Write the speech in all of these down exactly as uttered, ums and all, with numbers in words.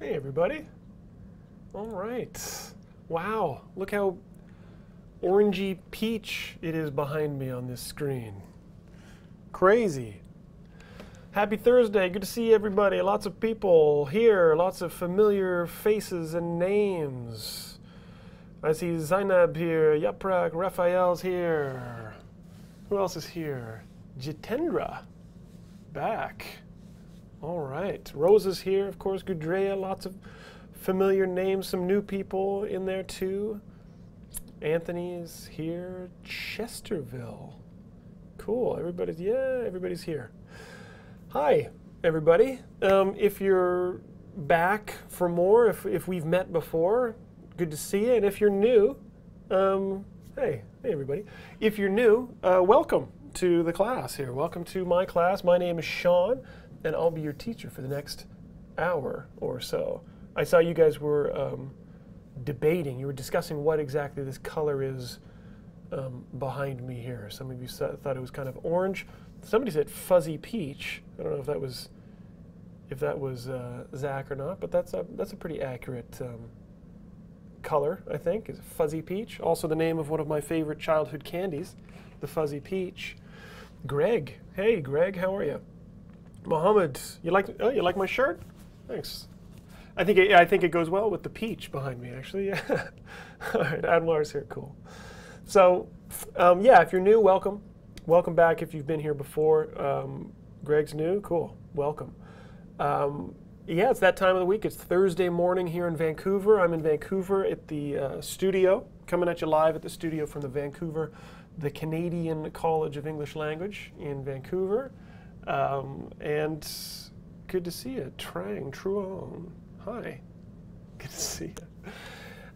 Hey, everybody. All right. Wow, look how orangey peach it is behind me on this screen. Crazy. Happy Thursday. Good to see everybody. Lots of people here. Lots of familiar faces and names. I see Zainab here. Yaprak. Raphael's here. Who else is here? Jitendra. Back. All right. Rose is here, of course. Gudrea. Lots of familiar names. Some new people in there, too. Anthony is here. Chesterville. Cool. Everybody's, yeah, everybody's here. Hi, everybody. Um, if you're back for more, if, if we've met before, good to see you. And if you're new, um, hey, hey, everybody. If you're new, uh, welcome to the class here. Welcome to my class. My name is Sean, and I'll be your teacher for the next hour or so. I saw you guys were um, debating. You were discussing what exactly this color is um, behind me here. Some of you thought it was kind of orange. Somebody said fuzzy peach. I don't know if that was if that was uh, Zach or not, but that's a that's a pretty accurate um, color, I think. Is fuzzy peach. Also the name of one of my favorite childhood candies, the fuzzy peach. Greg, hey Greg, how are you? Mohammed, you like oh you like my shirt? Thanks. I think it, I think it goes well with the peach behind me actually. Yeah. All right, Anwar's here, cool. So um, yeah, if you're new, welcome. Welcome back if you've been here before. Um, Greg's new, cool, welcome. Um, yeah, it's that time of the week. It's Thursday morning here in Vancouver. I'm in Vancouver at the uh, studio, coming at you live at the studio from the Vancouver, the Canadian College of English Language in Vancouver. Um, and good to see you, Trang Truong. Hi, good to see you.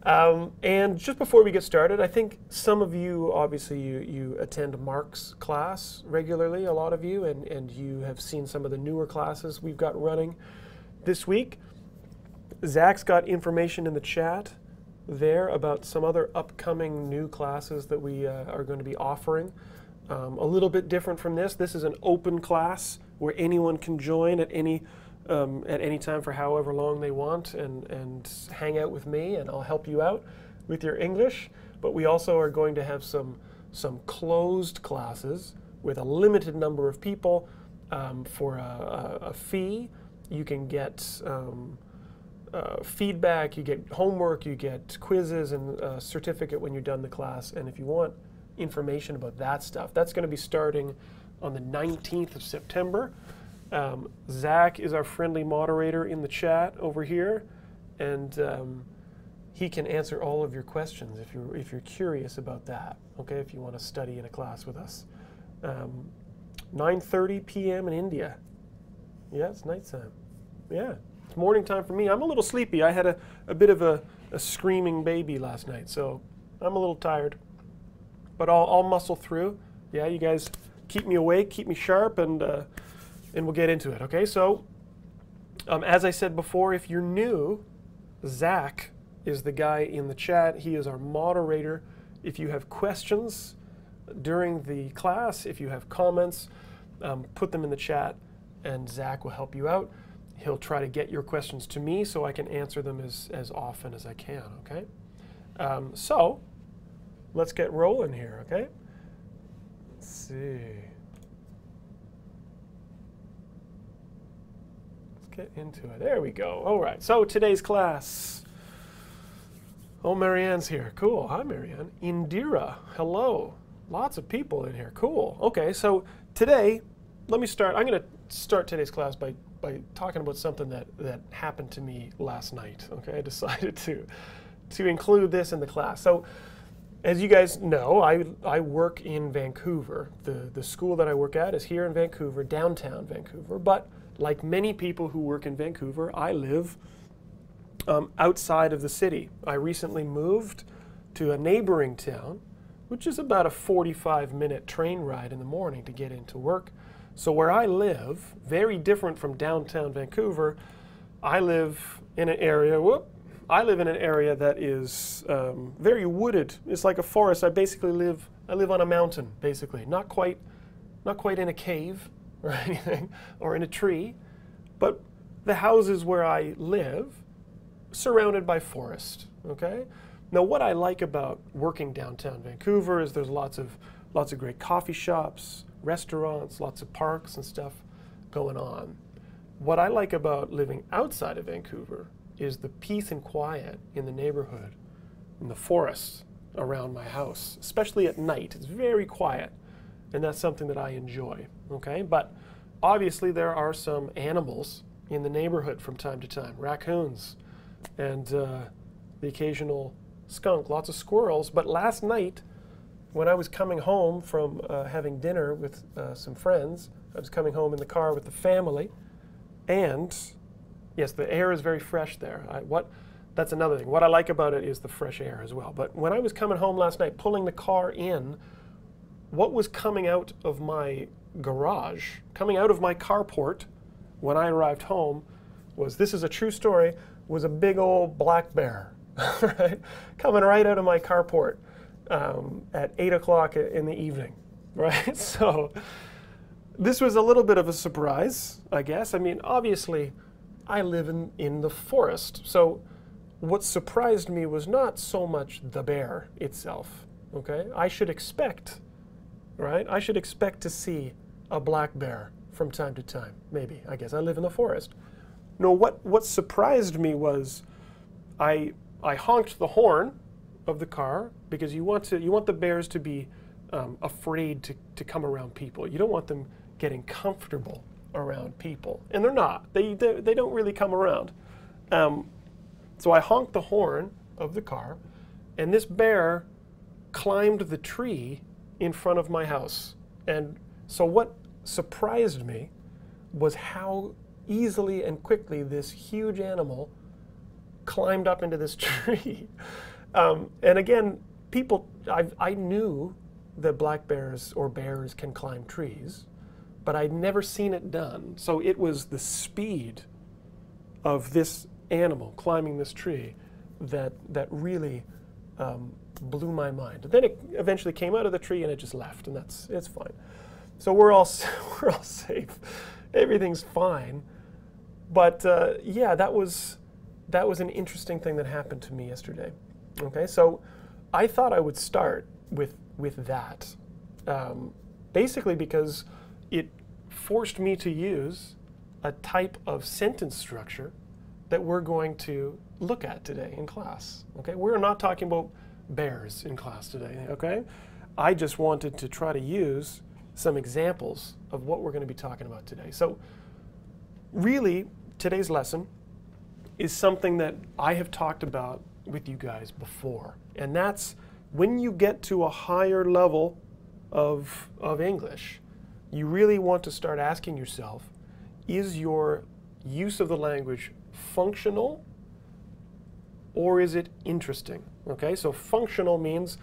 Um, and just before we get started, I think some of you, obviously, you, you attend Mark's class regularly, a lot of you, and, and you have seen some of the newer classes we've got running this week. Zach's got information in the chat there about some other upcoming new classes that we uh, are going to be offering. Um, a little bit different from this. This is an open class where anyone can join at any Um, at any time for however long they want and, and hang out with me and I'll help you out with your English. But we also are going to have some, some closed classes with a limited number of people um, for a, a, a fee. You can get um, uh, feedback, you get homework, you get quizzes and a certificate when you're done the class. And if you want information about that stuff, that's going to be starting on the nineteenth of September. Um, Zach is our friendly moderator in the chat over here, and um, he can answer all of your questions if you're, if you're curious about that, okay, if you want to study in a class with us. Um, nine thirty p m in India. Yeah, it's nighttime. Yeah, it's morning time for me. I'm a little sleepy. I had a, a bit of a, a screaming baby last night, so I'm a little tired, but I'll, I'll muscle through. Yeah, you guys keep me awake, keep me sharp, and uh, And we'll get into it, okay? So, um, as I said before, if you're new, Zach is the guy in the chat. He is our moderator. If you have questions during the class, if you have comments, um, put them in the chat, and Zach will help you out. He'll try to get your questions to me so I can answer them as, as often as I can, okay? Um, so, let's get rolling here, okay? Let's see. Get into it. There we go. All right. So today's class. Oh, Marianne's here. Cool. Hi, Marianne. Indira. Hello. Lots of people in here. Cool. Okay. So today, let me start. I'm going to start today's class by, by talking about something that, that happened to me last night. Okay. I decided to, to include this in the class. So as you guys know, I, I work in Vancouver. The, the school that I work at is here in Vancouver, downtown Vancouver, but like many people who work in Vancouver, I live um, outside of the city. I recently moved to a neighboring town, which is about a forty-five minute train ride in the morning to get into work. So where I live, very different from downtown Vancouver, I live in an area, whoop, I live in an area that is um, very wooded. It's like a forest. I basically live, I live on a mountain, basically. Not quite, not quite in a cave or anything, or in a tree, but the houses where I live surrounded by forest, okay? Now what I like about working downtown Vancouver is there's lots of, lots of great coffee shops, restaurants, lots of parks and stuff going on. What I like about living outside of Vancouver is the peace and quiet in the neighborhood, in the forest around my house, especially at night. It's very quiet, and that's something that I enjoy, okay? But obviously there are some animals in the neighborhood from time to time, raccoons and uh, the occasional skunk, lots of squirrels. But last night, when I was coming home from uh, having dinner with uh, some friends, I was coming home in the car with the family, and yes, the air is very fresh there. I, what, that's another thing. What I like about it is the fresh air as well. But when I was coming home last night, pulling the car in, what was coming out of my garage, coming out of my carport when I arrived home was, this is a true story, was a big old black bear, right? Coming right out of my carport um, at eight o'clock in the evening, right? So this was a little bit of a surprise, I guess. I mean, obviously, I live in, in the forest. So what surprised me was not so much the bear itself, okay? I should expect, right? I should expect to see a black bear from time to time, maybe. I guess I live in the forest. No, what, what surprised me was I, I honked the horn of the car because you want, to, you want the bears to be um, afraid to, to come around people. You don't want them getting comfortable around people, and they're not. They, they, they don't really come around. Um, so I honked the horn of the car, and this bear climbed the tree in front of my house. And so what surprised me was how easily and quickly this huge animal climbed up into this tree. um, and again, people, I, I knew that black bears or bears can climb trees, but I'd never seen it done. So it was the speed of this animal climbing this tree that, that really um, blew my mind. Then it eventually came out of the tree and it just left, and that's, it's fine. So we're all, we're all safe. Everything's fine. But uh, yeah, that was, that was an interesting thing that happened to me yesterday. Okay, so I thought I would start with, with that, um, basically because it forced me to use a type of sentence structure that we're going to look at today in class, okay? We're not talking about bears in class today, okay? I just wanted to try to use some examples of what we're going to be talking about today. So really, today's lesson is something that I have talked about with you guys before, and that's when you get to a higher level of, of English, you really want to start asking yourself, is your use of the language functional or is it interesting? Okay, so functional means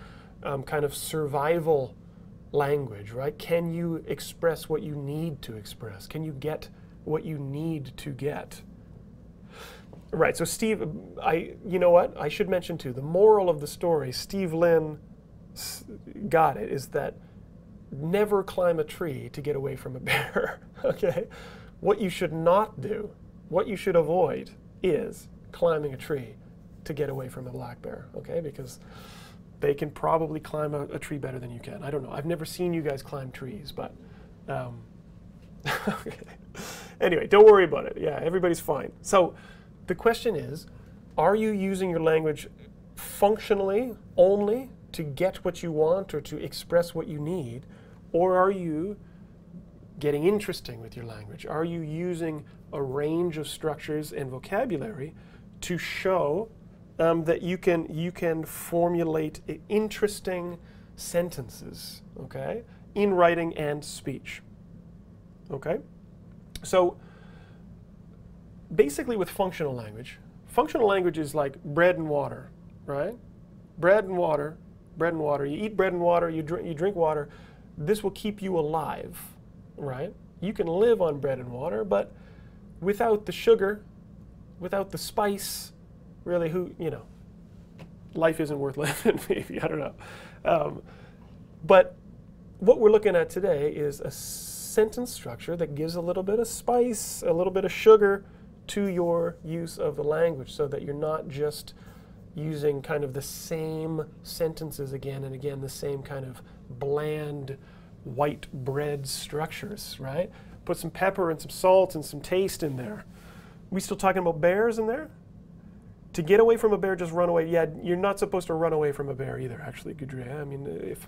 um, kind of survival language, right? Can you express what you need to express? Can you get what you need to get? Right, so Steve, I, you know what? I should mention too, the moral of the story, Steve Lin got it, is that never climb a tree to get away from a bear, okay? What you should not do, what you should avoid is climbing a tree to get away from a black bear, okay? Because they can probably climb a, a tree better than you can. I don't know. I've never seen you guys climb trees, but um, okay. Anyway, don't worry about it. Yeah, everybody's fine. So the question is, are you using your language functionally only to get what you want or to express what you need, or are you getting interesting with your language? Are you using a range of structures and vocabulary to show um, that you can, you can formulate interesting sentences, okay, in writing and speech, okay? So basically with functional language, functional language is like bread and water, right? Bread and water, bread and water. You eat bread and water, you drink, you drink water. This will keep you alive, right? You can live on bread and water, but without the sugar, without the spice, really, who, you know, life isn't worth living, maybe, I don't know. Um, but what we're looking at today is a sentence structure that gives a little bit of spice, a little bit of sugar to your use of the language so that you're not just using kind of the same sentences again and again, the same kind of bland white bread structures, right? Put some pepper and some salt and some taste in there. We still talking about bears in there? To get away from a bear, just run away. Yeah, you're not supposed to run away from a bear either, actually, Gudrea. I mean, if...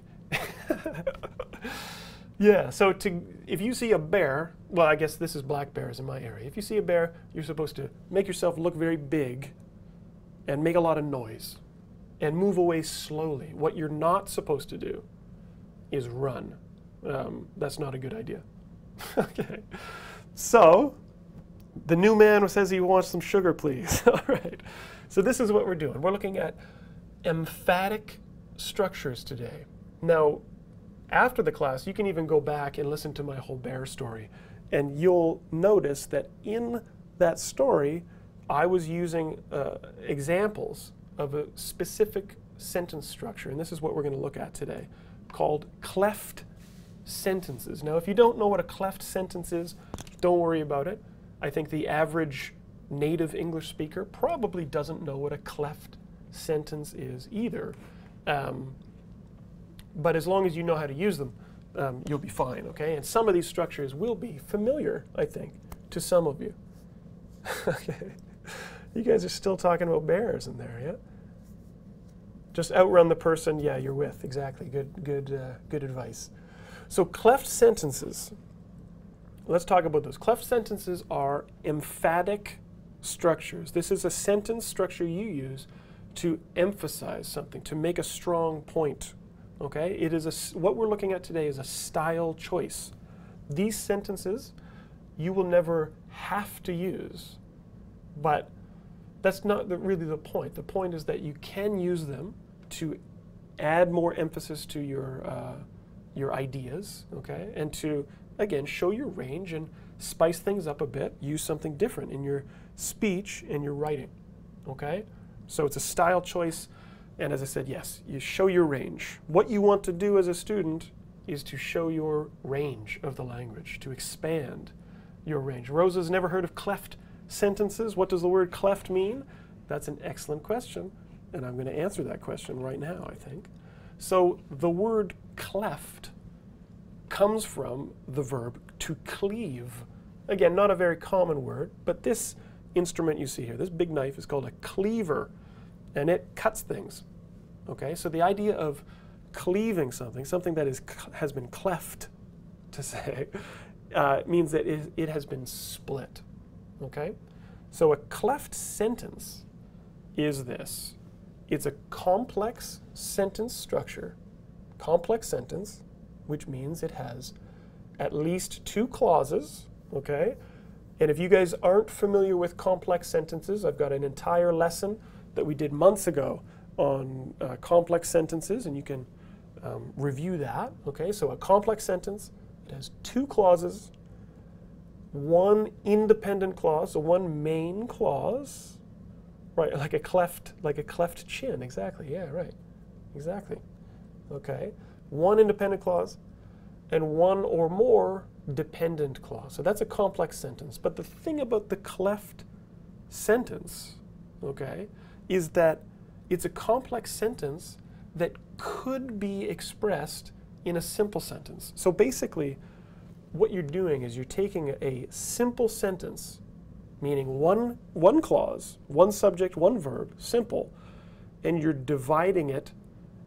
yeah, so to, if you see a bear, well, I guess this is black bears in my area. If you see a bear, you're supposed to make yourself look very big and make a lot of noise and move away slowly. What you're not supposed to do is run. Um, that's not a good idea. Okay. So... the new man says he wants some sugar, please. All right. So this is what we're doing. We're looking at emphatic structures today. Now, after the class, you can even go back and listen to my whole bear story. And you'll notice that in that story, I was using uh, examples of a specific sentence structure. And this is what we're going to look at today, called cleft sentences. Now, if you don't know what a cleft sentence is, don't worry about it. I think the average native English speaker probably doesn't know what a cleft sentence is either. Um, but as long as you know how to use them, um, you'll be fine, okay? And some of these structures will be familiar, I think, to some of you. Okay. You guys are still talking about bears in there, yeah? Just outrun the person, yeah, you're with. Exactly, good, good, uh, good advice. So cleft sentences. Let's talk about those. Cleft sentences are emphatic structures. This is a sentence structure you use to emphasize something, to make a strong point. Okay? It is a, what we're looking at today is a style choice. These sentences you will never have to use, but that's not the, really the point. The point is that you can use them to add more emphasis to your, uh, your ideas, okay? And to again, show your range and spice things up a bit. Use something different in your speech and your writing, okay? So it's a style choice, and as I said, yes, you show your range. What you want to do as a student is to show your range of the language, to expand your range. Rosa's never heard of cleft sentences. What does the word cleft mean? That's an excellent question, and I'm going to answer that question right now, I think. So the word cleft comes from the verb to cleave. Again, not a very common word, but this instrument you see here, this big knife, is called a cleaver, and it cuts things. Okay, so the idea of cleaving something, something that is has been cleft, to say, uh, means that it, it has been split. Okay, so a cleft sentence is this. It's a complex sentence structure, complex sentence, which means it has at least two clauses, okay? And if you guys aren't familiar with complex sentences, I've got an entire lesson that we did months ago on uh, complex sentences, and you can um, review that, okay? So a complex sentence, it has two clauses, one independent clause, so one main clause, right, like a cleft, like a cleft chin, exactly, yeah, right, exactly, okay? One independent clause, and one or more dependent clause. So that's a complex sentence. But the thing about the cleft sentence, okay, is that it's a complex sentence that could be expressed in a simple sentence. So basically, what you're doing is you're taking a simple sentence, meaning one, one clause, one subject, one verb, simple, and you're dividing it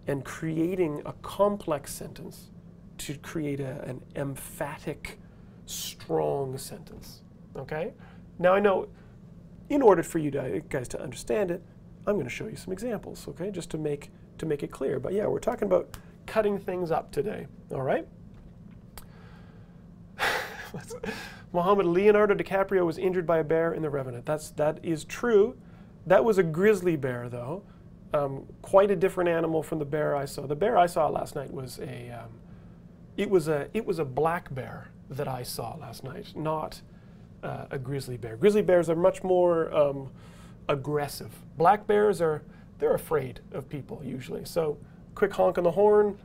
and creating a complex sentence to create a, an emphatic, strong sentence, okay? Now I know, in order for you to, guys to understand it, I'm going to show you some examples, okay, just to make, to make it clear. But yeah, we're talking about cutting things up today, all right? Mohammed, Leonardo DiCaprio was injured by a bear in The Revenant. That's, that is true. That was a grizzly bear, though. Um, quite a different animal from the bear I saw. The bear I saw last night was a, um, it was a, it was a black bear that I saw last night, not uh, a grizzly bear. Grizzly bears are much more um, aggressive. Black bears are, they're afraid of people usually. So quick honk on the horn,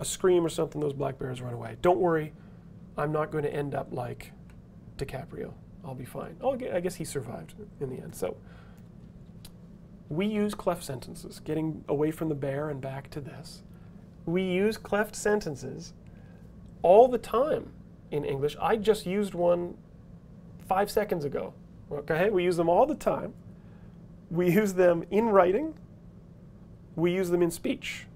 a scream or something, those black bears run away. Don't worry, I'm not going to end up like DiCaprio, I'll be fine. Oh, I guess he survived in the end. So we use cleft sentences, getting away from the bear and back to this. We use cleft sentences all the time in English. I just used one five seconds ago. Okay, we use them all the time. We use them in writing. We use them in speech.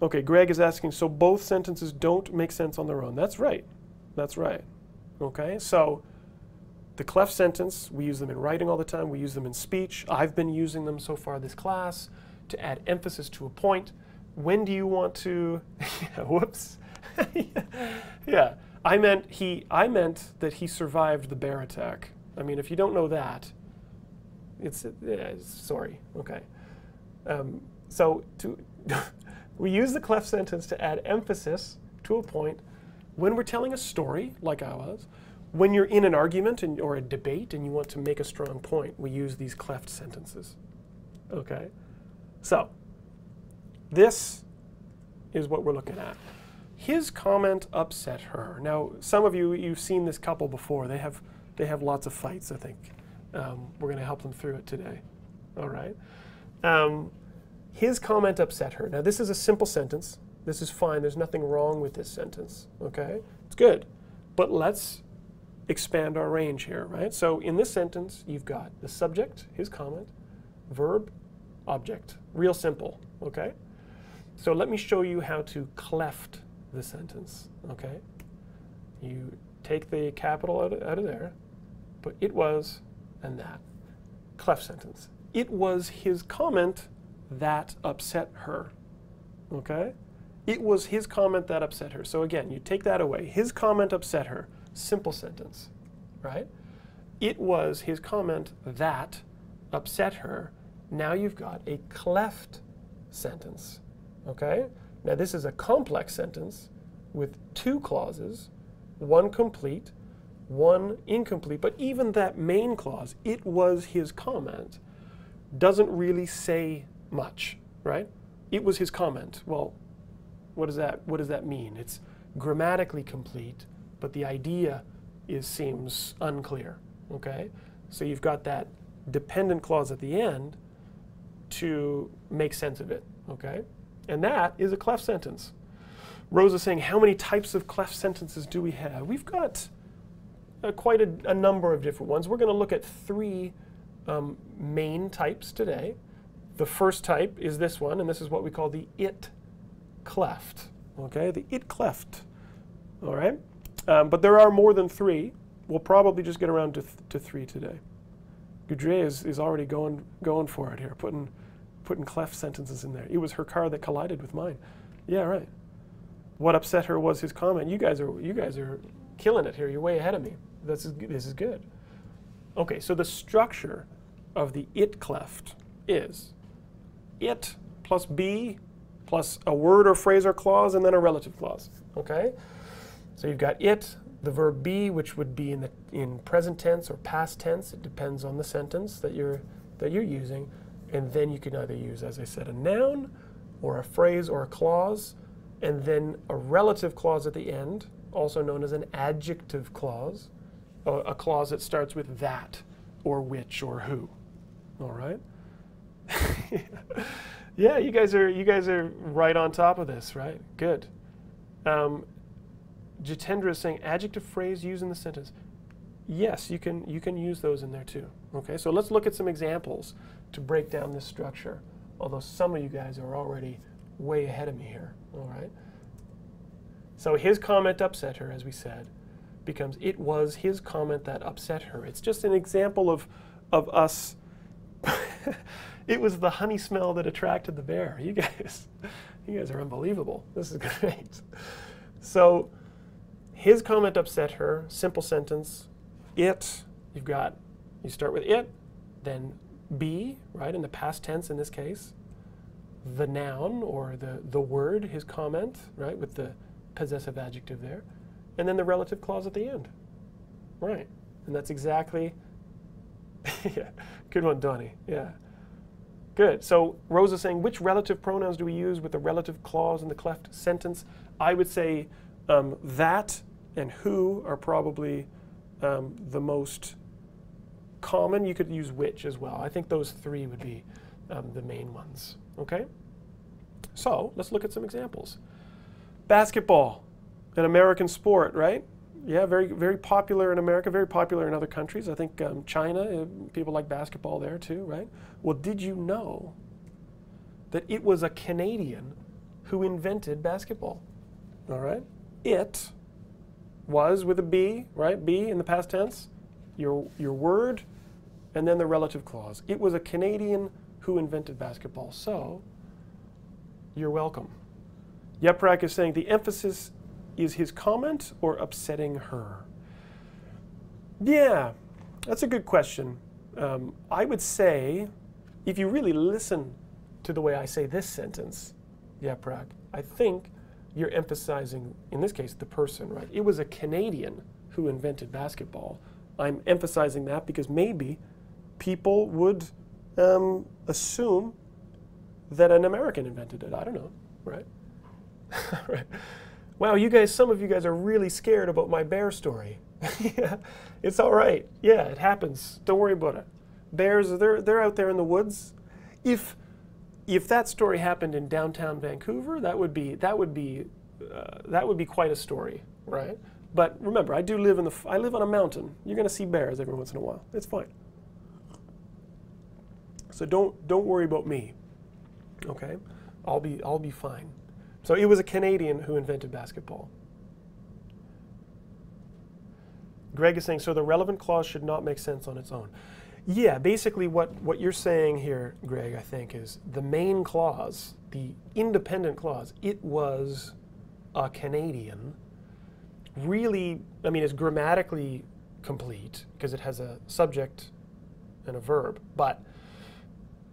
Okay, Greg is asking, so both sentences don't make sense on their own. That's right. That's right. Okay, so the cleft sentence, we use them in writing all the time. We use them in speech. I've been using them so far this class to add emphasis to a point. When do you want to... yeah, whoops. yeah. I meant he. I meant that he survived the bear attack. I mean, if you don't know that, it's... Yeah, sorry. Okay. Um, so to... We use the cleft sentence to add emphasis to a point when we're telling a story, like I was, when you're in an argument and, or a debate and you want to make a strong point, we use these cleft sentences. Okay? So, this is what we're looking at. His comment upset her. Now, some of you, you've seen this couple before. They have, they have lots of fights, I think. Um, we're going to help them through it today. All right? Um, His comment upset her. Now, this is a simple sentence. This is fine. There's nothing wrong with this sentence. Okay? It's good. But let's expand our range here, right? So in this sentence, you've got the subject, his comment, verb, object. Real simple. Okay? So let me show you how to cleft the sentence. Okay? You take the capital out of, out of there, put it was and that. Cleft sentence. It was his comment that upset her. Okay? It was his comment that upset her. So again, you take that away. His comment upset her. Simple sentence. Right? It was his comment that upset her. Now you've got a cleft sentence. Okay? Now this is a complex sentence with two clauses, one complete, one incomplete, but even that main clause, it was his comment, doesn't really say much, right? It was his comment. Well, what does that what does that mean? It's grammatically complete, but the idea is seems unclear. Okay? So you've got that dependent clause at the end to make sense of it. Okay? And that is a cleft sentence. Rose is saying, how many types of cleft sentences do we have? We've got uh, quite a, a number of different ones. We're going to look at three um, main types today. The first type is this one, and this is what we call the it cleft. Okay, the it cleft. All right, um, but there are more than three. We'll probably just get around to th to three today. Gudrea is is already going going for it here, putting putting cleft sentences in there. It was her car that collided with mine. Yeah, right. What upset her was his comment. You guys are you guys are killing it here. You're way ahead of me. This is this is good. Okay, so the structure of the it cleft is it plus be plus a word or phrase or clause and then a relative clause. Okay? So you've got it, the verb be, which would be in the in present tense or past tense. It depends on the sentence that you're that you're using. And then you can either use, as I said, a noun or a phrase or a clause, and then a relative clause at the end, also known as an adjective clause, or a clause that starts with that or which or who. All right? Yeah, you guys are you guys are right on top of this, right? Good. Um, Jitendra is saying adjective phrase used in the sentence. Yes, you can you can use those in there too. Okay, so let's look at some examples to break down this structure. Although some of you guys are already way ahead of me here. All right. So his comment upset her, as we said, becomes it was his comment that upset her. It's just an example of of us. It was the honey smell that attracted the bear. You guys, you guys are unbelievable. This is great. So his comment upset her. Simple sentence. It, you've got, you start with it, then be, right, in the past tense in this case. The noun or the, the word, his comment, right, with the possessive adjective there. And then the relative clause at the end. Right. And that's exactly, yeah, good one, Donnie. Yeah. Good. So Rose is saying, which relative pronouns do we use with the relative clause in the cleft sentence? I would say um, that and who are probably um, the most common. You could use which as well. I think those three would be um, the main ones. Okay? So let's look at some examples. Basketball, an American sport, right? Yeah, very, very popular in America, very popular in other countries. I think um, China, people like basketball there too, right? Well, did you know that it was a Canadian who invented basketball? All right? It was with a B, right? B in the past tense, your, your word, and then the relative clause. It was a Canadian who invented basketball, so you're welcome. Yaprak is saying the emphasis is his comment or upsetting her? Yeah, that's a good question. Um, I would say, if you really listen to the way I say this sentence, Yaprak, I think you're emphasizing, in this case, the person, right? It was a Canadian who invented basketball. I'm emphasizing that because maybe people would um, assume that an American invented it. I don't know, right? Right. Wow, you guys, some of you guys are really scared about my bear story. Yeah, it's all right. Yeah, it happens. Don't worry about it. Bears, they're, they're out there in the woods. If, if that story happened in downtown Vancouver, that would be, that would be, uh, that would be quite a story, right? But remember, I do live in the, I live on a mountain. You're going to see bears every once in a while. It's fine. So don't, don't worry about me, okay? I'll be, I'll be fine. So it was a Canadian who invented basketball. Greg is saying, so the relevant clause should not make sense on its own. Yeah, basically what, what you're saying here, Greg, I think, is the main clause, the independent clause, it was a Canadian, really, I mean, it's grammatically complete because it has a subject and a verb, but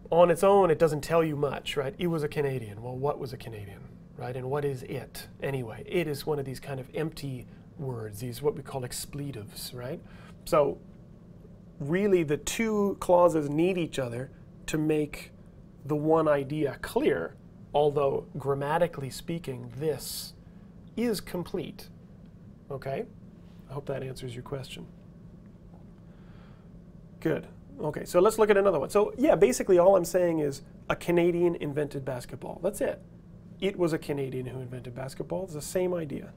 on its own, it doesn't tell you much, right? It was a Canadian. Well, what was a Canadian? Right? And what is it? Anyway, it is one of these kind of empty words, these what we call expletives, right? So really the two clauses need each other to make the one idea clear, although grammatically speaking, this is complete. Okay? I hope that answers your question. Good. Okay, so let's look at another one. So yeah, basically all I'm saying is a Canadian invented basketball. That's it. It was a Canadian who invented basketball. It's the same idea,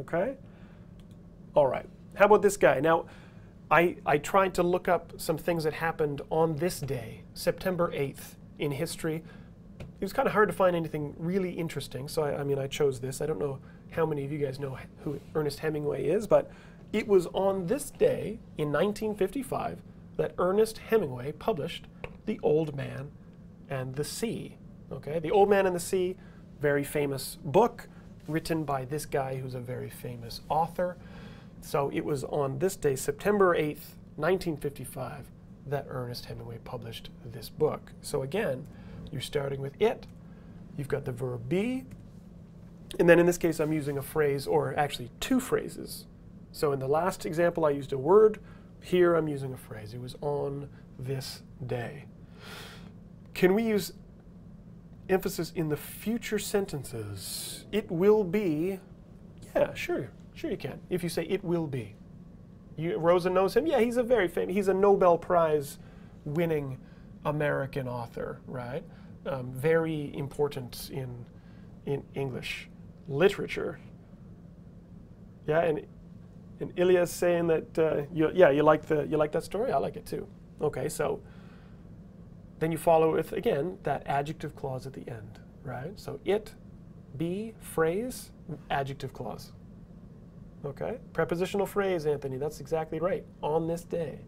okay? All right, how about this guy? Now, I, I tried to look up some things that happened on this day, September eighth, in history. It was kind of hard to find anything really interesting, so I, I mean, I chose this. I don't know how many of you guys know who Ernest Hemingway is, but it was on this day in nineteen fifty-five that Ernest Hemingway published The Old Man and the Sea. Okay, The Old Man and the Sea, very famous book written by this guy who's a very famous author. So it was on this day, September eighth, nineteen fifty-five, that Ernest Hemingway published this book. So again, you're starting with it, you've got the verb be, and then in this case I'm using a phrase, or actually two phrases. So in the last example I used a word, here I'm using a phrase. It was on this day. Can we use emphasis in the future sentences? It will be, yeah, sure, sure you can. If you say it will be. You, Rosa knows him, yeah, he's a very famous, he's a Nobel Prize winning American author, right? Um, very important in, in English literature. Yeah, and, and Ilya's saying that, uh, you, yeah, you like, the, you like that story? I like it too. Okay, so then you follow with, again, that adjective clause at the end, right? So it, be, phrase, adjective clause. Okay? Prepositional phrase, Anthony, that's exactly right. On this day.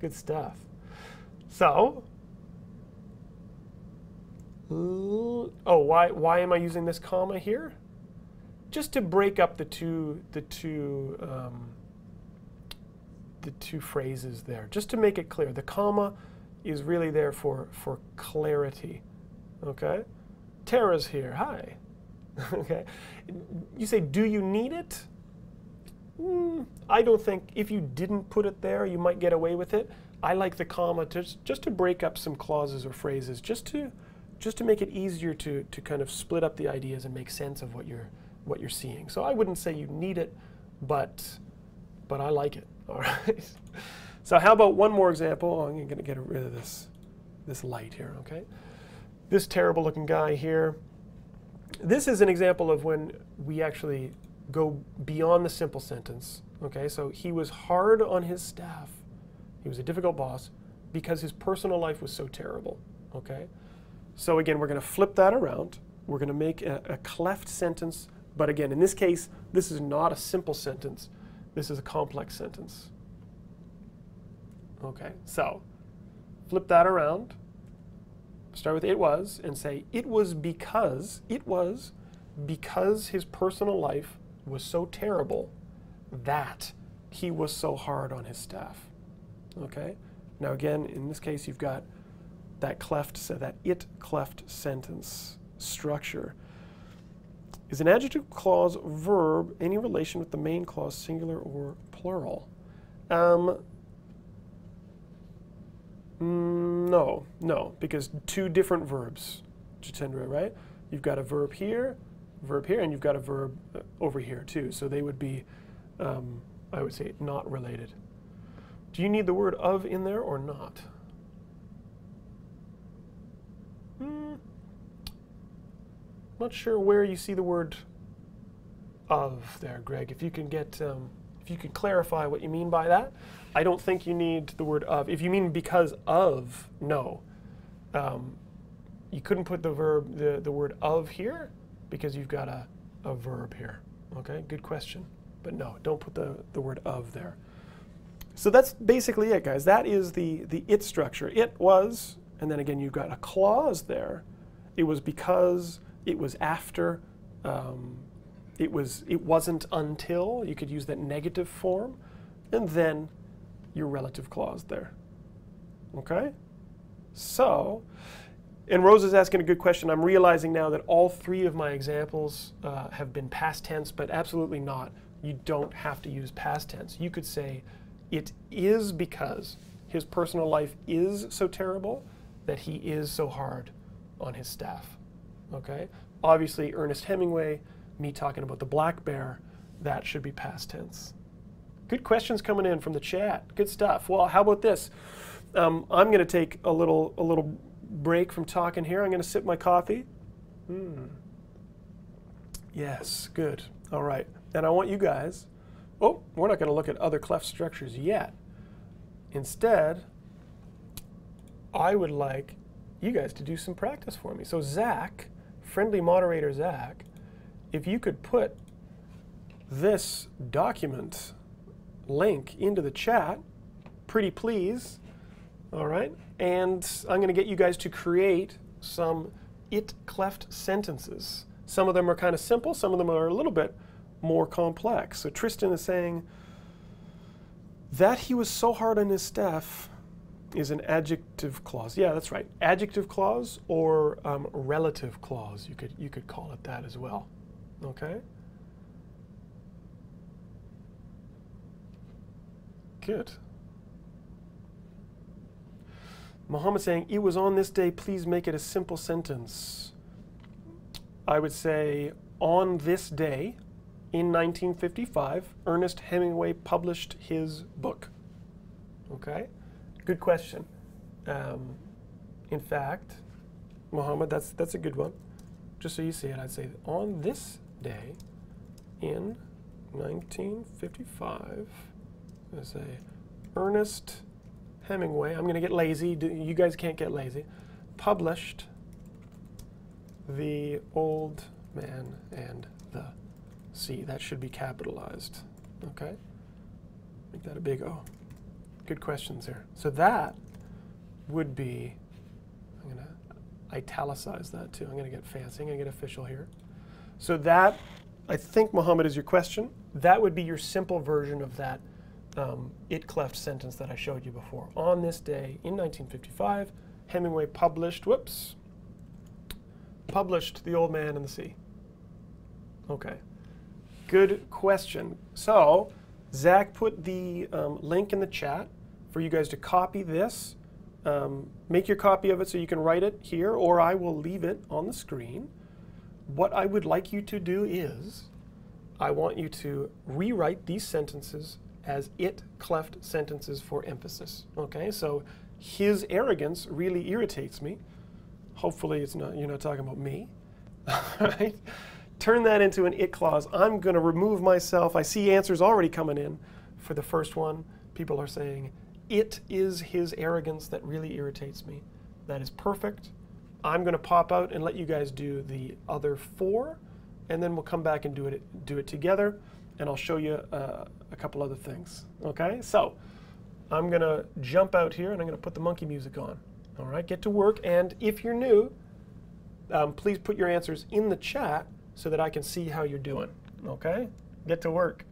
Good stuff. So, oh, why, why am I using this comma here? Just to break up the two, the two, um, the two phrases there, just to make it clear. The comma is really there for, for clarity, okay? Tara's here, hi, okay? You say, do you need it? Mm, I don't think, if you didn't put it there, you might get away with it. I like the comma to, just to break up some clauses or phrases, just to, just to make it easier to, to kind of split up the ideas and make sense of what you're, what you're seeing. So I wouldn't say you need it, but, but I like it, All right. So how about one more example? I'm going to get rid of this, this light here, okay? This terrible looking guy here. This is an example of when we actually go beyond the simple sentence, okay? So he was hard on his staff. He was a difficult boss because his personal life was so terrible, okay? So again, we're going to flip that around. We're going to make a, a cleft sentence. But again, in this case, this is not a simple sentence. This is a complex sentence. Okay, so flip that around. Start with it was and say it was because, it was because his personal life was so terrible that he was so hard on his staff. Okay, now again, in this case, you've got that cleft, so that it cleft sentence structure. Is an adjective, clause, verb any relation with the main clause, singular or plural? Um, no, no, because two different verbs, Jitendra, right? You've got a verb here, verb here, and you've got a verb over here too. So they would be, um, I would say, not related. Do you need the word of in there or not? Hmm. Not sure where you see the word of there, Greg. If you can get, um, if you can clarify what you mean by that. I don't think you need the word of. If you mean because of, no. Um, you couldn't put the verb, the, the word of here because you've got a, a verb here. Okay, good question. But no, don't put the, the word of there. So that's basically it, guys. That is the, the it structure. It was, and then again, you've got a clause there. It was because, it was after, um, it was, it wasn't until, you could use that negative form, and then your relative clause there, okay? So, and Rose is asking a good question. I'm realizing now that all three of my examples uh, have been past tense, but absolutely not. You don't have to use past tense. You could say, it is because his personal life is so terrible that he is so hard on his staff. Okay, obviously Ernest Hemingway, me talking about the black bear, that should be past tense. Good questions coming in from the chat, good stuff. Well, how about this? Um, I'm going to take a little, a little break from talking here. I'm going to sip my coffee. Mm. Yes, good, all right. And I want you guys, oh, we're not going to look at other cleft structures yet. Instead, I would like you guys to do some practice for me. So Zach, friendly moderator Zach, if you could put this document link into the chat, pretty please, all right? And I'm going to get you guys to create some it cleft sentences. Some of them are kind of simple, some of them are a little bit more complex. So Tristan is saying, that he was so hard on his staff is an adjective clause. Yeah, that's right. Adjective clause or um, relative clause. You could, you could call it that as well. Okay? Good. Mohammed saying, it was on this day, please make it a simple sentence. I would say, on this day, in nineteen fifty-five, Ernest Hemingway published his book. Okay? Good question. Um, in fact, Mohammed, that's, that's a good one. Just so you see it, I'd say, on this day in nineteen fifty-five, I say, Ernest Hemingway, I'm going to get lazy, do, you guys can't get lazy, published The Old Man and the Sea. That should be capitalized, okay? Make that a big O. Good questions there. So that would be, I'm going to italicize that too. I'm going to get fancy. I'm going to get official here. So that, I think, Mohammed, is your question. That would be your simple version of that um, it cleft sentence that I showed you before. On this day in nineteen fifty-five, Hemingway published, whoops, published The Old Man and the Sea. Okay. Good question. So Zach put the um, link in the chat for you guys to copy this. Um, make your copy of it so you can write it here, or I will leave it on the screen. What I would like you to do is, I want you to rewrite these sentences as it cleft sentences for emphasis. Okay, so his arrogance really irritates me. Hopefully it's not, you're not talking about me. Right? Turn that into an it clause. I'm going to remove myself. I see answers already coming in for the first one. People are saying, it is his arrogance that really irritates me. That is perfect. I'm going to pop out and let you guys do the other four, and then we'll come back and do it do it together, and I'll show you uh, a couple other things. Okay, so I'm going to jump out here, and I'm going to put the monkey music on. All right, get to work, and if you're new, um, please put your answers in the chat so that I can see how you're doing. Okay, get to work.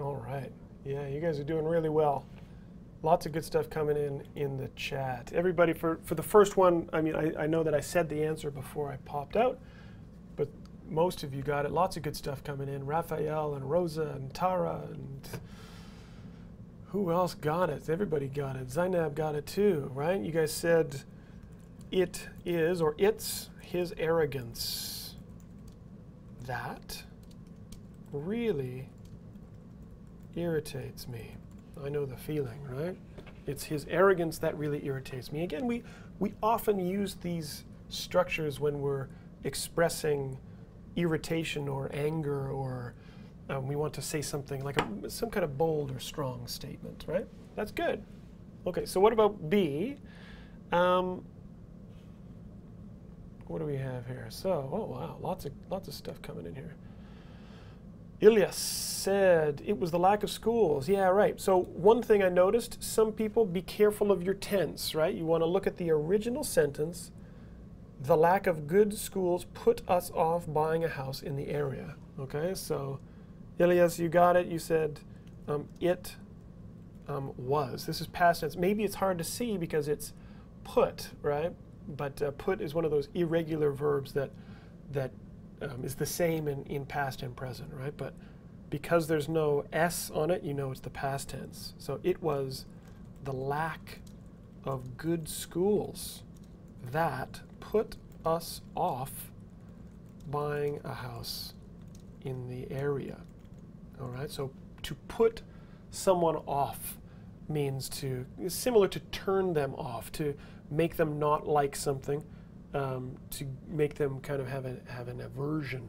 All right. Yeah, you guys are doing really well. Lots of good stuff coming in in the chat. Everybody, for, for the first one, I mean, I, I know that I said the answer before I popped out, but most of you got it. Lots of good stuff coming in. Raphael and Rosa and Tara and Who else got it? Everybody got it. Zainab got it too, right? You guys said it is, or it's his arrogance that really irritates me. I know the feeling, right? It's his arrogance that really irritates me. Again, we, we often use these structures when we're expressing irritation or anger, or um, we want to say something like a, some kind of bold or strong statement, right? That's good. Okay, so what about B? Um, what do we have here? So, oh wow, lots of, lots of stuff coming in here. Ilya said it was the lack of schools. Yeah, right. So one thing I noticed, some people, be careful of your tense, right? You want to look at the original sentence. The lack of good schools put us off buying a house in the area. Okay, so Ilyas, you got it. You said um, it um, was. This is past tense. Maybe it's hard to see because it's put, right? But uh, put is one of those irregular verbs that that um, is the same in, in past and present, right? But because there's no S on it, you know it's the past tense. So it was the lack of good schools that put us off buying a house in the area. All right, so to put someone off means to, is similar to turn them off, to make them not like something, um, to make them kind of have, a, have an aversion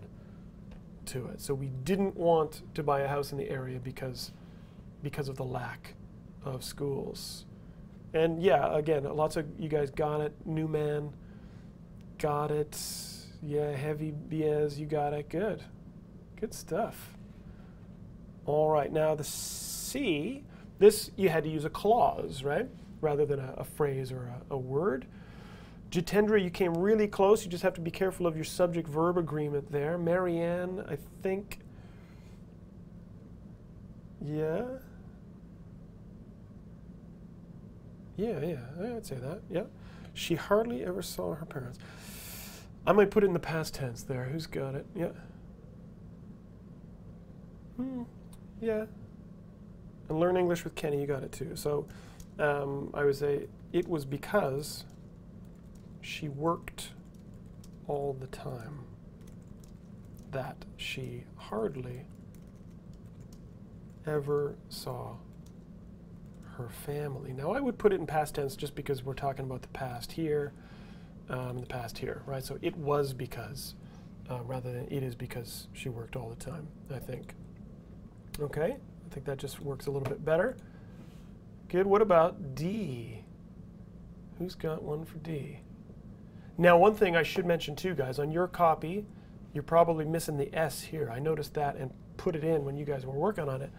to it. So we didn't want to buy a house in the area because, because of the lack of schools. And yeah, again, lots of you guys got it. Newman got it. Yeah, heavy B S, you got it. Good. Good stuff. All right, now the C, this you had to use a clause, right? Rather than a, a phrase or a, a word. Jitendra, you came really close. You just have to be careful of your subject-verb agreement there. Marianne, I think, yeah. Yeah, yeah, I'd say that, yeah. She hardly ever saw her parents. I might put it in the past tense there. Who's got it? Yeah. Hmm. Yeah. And Learn English with Kenny, you got it too. So um, I would say it was because she worked all the time that she hardly ever saw her family. Now I would put it in past tense just because we're talking about the past here, um, the past here, right? So it was because, uh, rather than it is because she worked all the time, I think. Okay, I think that just works a little bit better. Good, what about D? Who's got one for D? Now one thing I should mention too, guys, on your copy, you're probably missing the S here. I noticed that and put it in when you guys were working on it,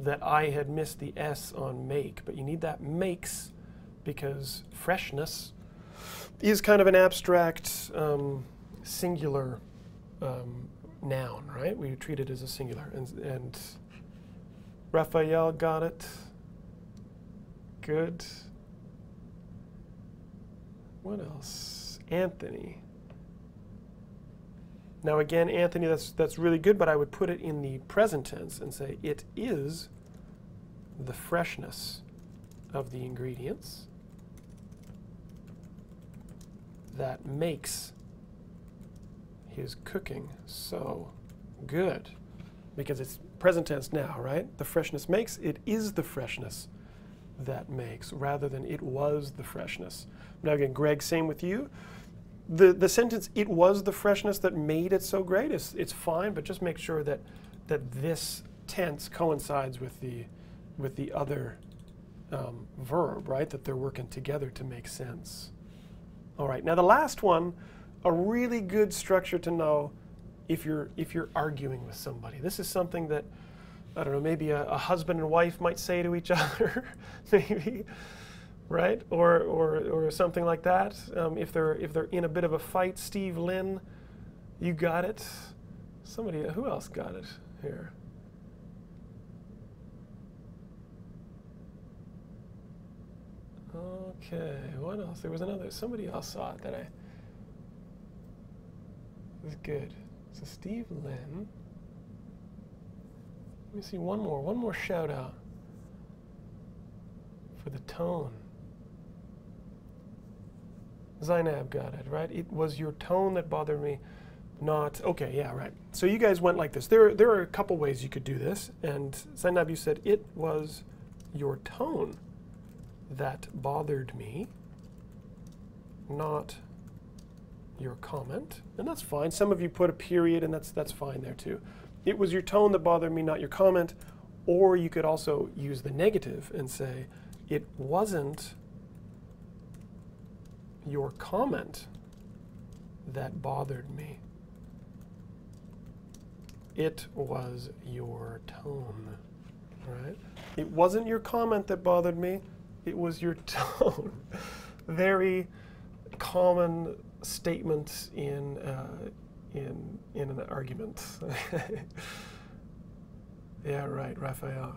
that I had missed the S on make, but you need that makes because freshness is kind of an abstract um, singular um, noun, right? We treat it as a singular. And, and Raphael got it. Good. What else? Anthony. Now again, Anthony, that's, that's really good, but I would put it in the present tense and say it is the freshness of the ingredients that makes his cooking so good. Because it's present tense now, right? The freshness makes, it is the freshness that makes, rather than it was the freshness. Now again, Greg, same with you. The, the sentence, it was the freshness that made it so great, is, it's fine, but just make sure that, that this tense coincides with the, with the other um, verb, right? That they're working together to make sense. All right, now the last one, a really good structure to know if you're, if you're arguing with somebody. This is something that, I don't know, maybe a, a husband and wife might say to each other, maybe. Right, or, or or something like that. Um, if they're if they're in a bit of a fight, Steve Lin, you got it. Somebody, who else got it here? Okay, what else? There was another. Somebody else saw it that I. It was good. So Steve Lin. Let me see one more. One more shout out. for the tone. Zainab got it, right? It was your tone that bothered me, not, okay, yeah, right. So you guys went like this. There, there are a couple ways you could do this, and Zainab, you said, it was your tone that bothered me, not your comment, and that's fine. Some of you put a period, and that's, that's fine there too. It was your tone that bothered me, not your comment, or you could also use the negative and say, it wasn't your comment that bothered me. It was your tone, right? It wasn't your comment that bothered me, it was your tone. Very common statement in, uh, in, in an argument. Yeah, right, Raphael,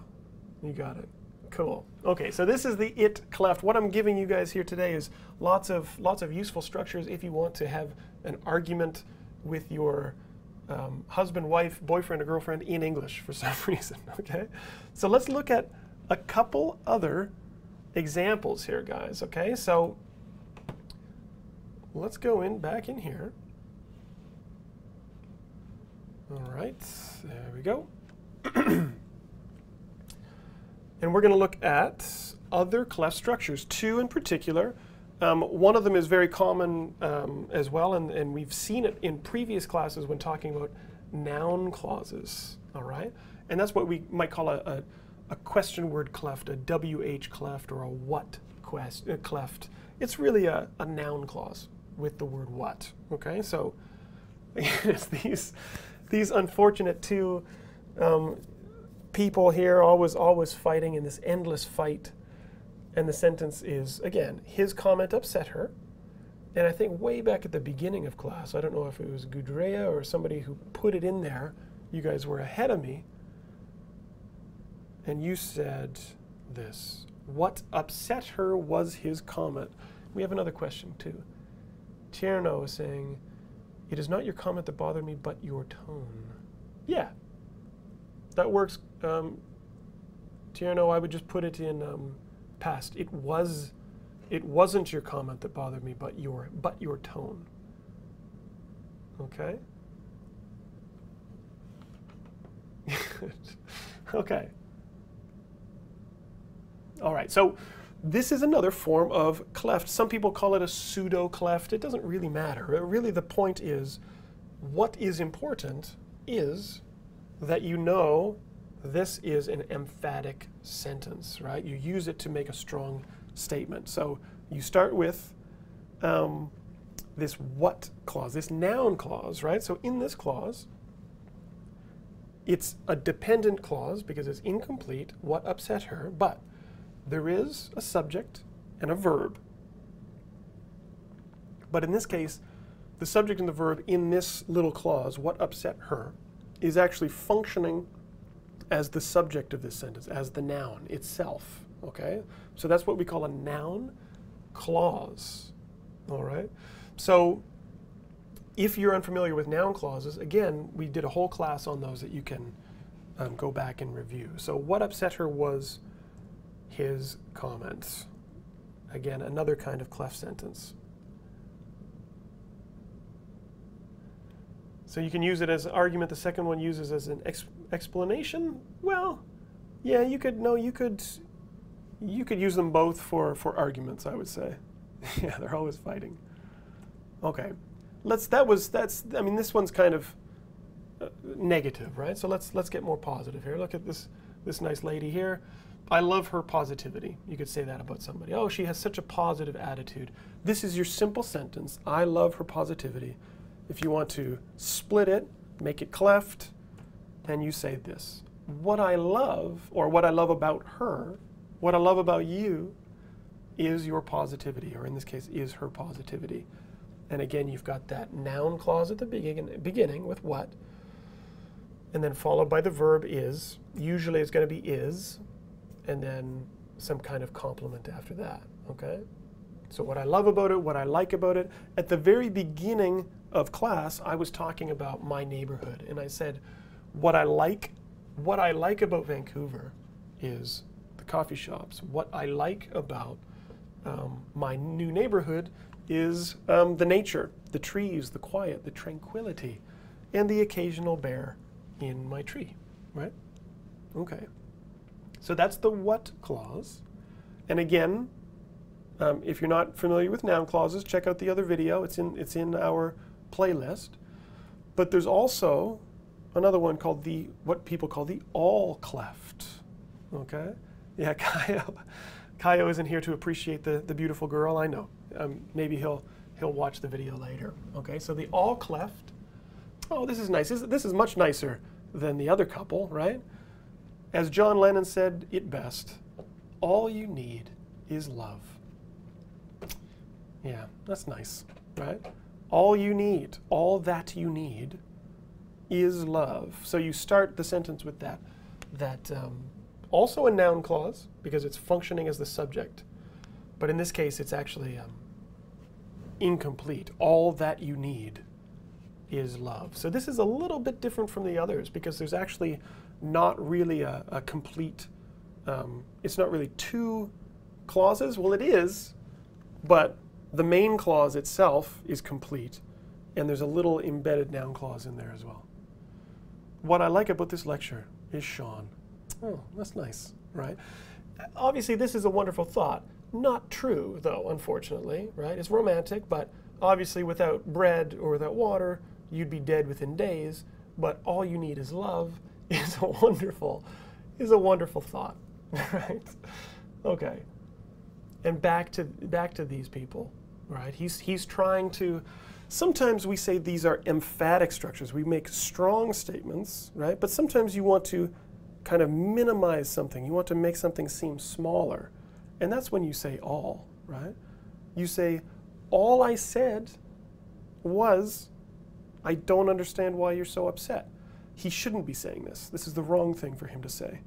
you got it. Cool. Okay, so this is the it clef. What I'm giving you guys here today is lots of lots of useful structures if you want to have an argument with your um, husband, wife, boyfriend, or girlfriend in English for some reason. Okay, so let's look at a couple other examples here, guys. Okay, so let's go in back in here. All right, there we go. And we're going to look at other clef structures, two in particular. Um, one of them is very common um, as well, and, and we've seen it in previous classes when talking about noun clauses, all right? And that's what we might call a, a, a question word cleft, a W H cleft, or a what quest, uh, cleft. It's really a, a noun clause with the word what, okay? So it's these, these unfortunate two um, people here always, always fighting in this endless fight. And the sentence is, again, his comment upset her. And I think way back at the beginning of class, I don't know if it was Gudrea or somebody who put it in there, you guys were ahead of me. And you said this, what upset her was his comment. We have another question too. Tierno is saying, it is not your comment that bothered me, but your tone. Yeah, that works. Um, Tierno, I would just put it in um, past. It was, it wasn't your comment that bothered me, but your, but your tone. Okay. Okay. All right. So this is another form of cleft. Some people call it a pseudo cleft. It doesn't really matter. It really, the point is, what is important is that you know this is an emphatic sentence, right? You use it to make a strong statement. So you start with um, this what clause, this noun clause, right? So in this clause, it's a dependent clause because it's incomplete, what upset her, but there is a subject and a verb. But in this case, the subject and the verb in this little clause, what upset her, is actually functioning as the subject of this sentence, as the noun itself, okay? So that's what we call a noun clause, all right? So if you're unfamiliar with noun clauses, again, we did a whole class on those that you can um, go back and review. So what upset her was his comments. Again, another kind of cleft sentence. So you can use it as an argument. The second one uses as an ex explanation. Well, yeah, you could no, you could, you could use them both for for arguments. I would say, yeah, they're always fighting. Okay, let's. That was that's. I mean, this one's kind of uh, negative, right? So let's let's get more positive here. Look at this this nice lady here. I love her positivity. You could say that about somebody. Oh, she has such a positive attitude. This is your simple sentence. I love her positivity. If you want to split it, make it cleft, then you say this. What I love, or what I love about her, what I love about you, is your positivity, or in this case, is her positivity. And again, you've got that noun clause at the begin beginning with what, and then followed by the verb is. Usually it's going to be is, and then some kind of compliment after that, okay? So what I love about it, what I like about it. At the very beginning of class, I was talking about my neighborhood, and I said, what I like, what I like about Vancouver is the coffee shops. What I like about um, my new neighborhood is um, the nature, the trees, the quiet, the tranquility, and the occasional bear in my tree, right? Okay. So that's the what clause. And again, um, if you're not familiar with noun clauses, check out the other video. It's in, it's in our playlist. But there's also another one called the, what people call the all cleft. Okay? Yeah, Kaio. Kaio isn't here to appreciate the, the beautiful girl, I know. Um, maybe he'll, he'll watch the video later. Okay, so the all cleft. Oh, this is nice. This, this is much nicer than the other couple, right? As John Lennon said it best, all you need is love. Yeah, that's nice, right? All you need, all that you need is love. So you start the sentence with that. That um, also a noun clause because it's functioning as the subject. But in this case, it's actually um, incomplete. All that you need is love. So this is a little bit different from the others because there's actually not really a, a complete, um, it's not really two clauses. Well, it is, but the main clause itself is complete, and there's a little embedded noun clause in there as well. What I like about this lecture is Sean. Oh, that's nice, right? Obviously, this is a wonderful thought. Not true, though, unfortunately, right? It's romantic, but obviously without bread or without water, you'd be dead within days, but all you need is love is a wonderful, is a wonderful thought, right? Okay. And back to, back to these people, right? He's, he's trying to... Sometimes we say these are emphatic structures. We make strong statements, right? But sometimes you want to kind of minimize something. You want to make something seem smaller. And that's when you say all, right? You say, all I said was, I don't understand why you're so upset. He shouldn't be saying this. This is the wrong thing for him to say.